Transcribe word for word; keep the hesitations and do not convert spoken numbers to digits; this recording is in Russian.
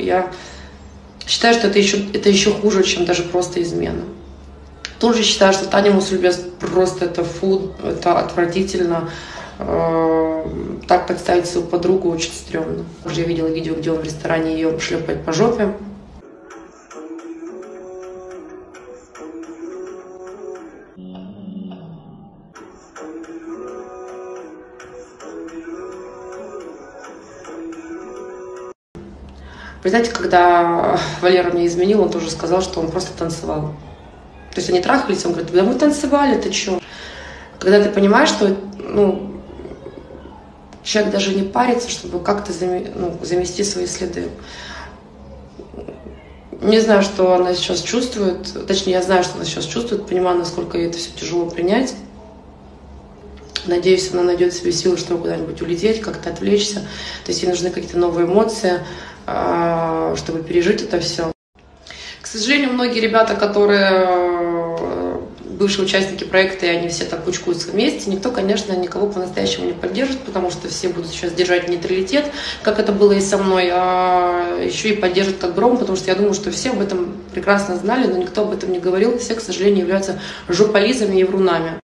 Я считаю, что это еще, это еще хуже, чем даже просто измена. Тоже считаю, что Таня Мусульбес просто это фу, это отвратительно. Так подставить свою подругу очень стрёмно. Уже я видела видео, где он в ресторане ее шлепает по жопе. Вы знаете, когда Валера мне изменил, он тоже сказал, что он просто танцевал. То есть они трахались, он говорит, да мы танцевали, ты чё? Когда ты понимаешь, что ну, человек даже не парится, чтобы как-то заме, ну, замести свои следы. Не знаю, что она сейчас чувствует, точнее, я знаю, что она сейчас чувствует, понимаю, насколько ей это все тяжело принять. Надеюсь, она найдет себе силы, чтобы куда-нибудь улететь, как-то отвлечься. То есть ей нужны какие-то новые эмоции, чтобы пережить это все. К сожалению, многие ребята, которые бывшие участники проекта, и они все так кучкуются вместе, никто, конечно, никого по-настоящему не поддержит, потому что все будут сейчас держать нейтралитет, как это было и со мной, а еще и поддержат как гром, потому что я думаю, что все об этом прекрасно знали, но никто об этом не говорил. Все, к сожалению, являются жополизами и врунами.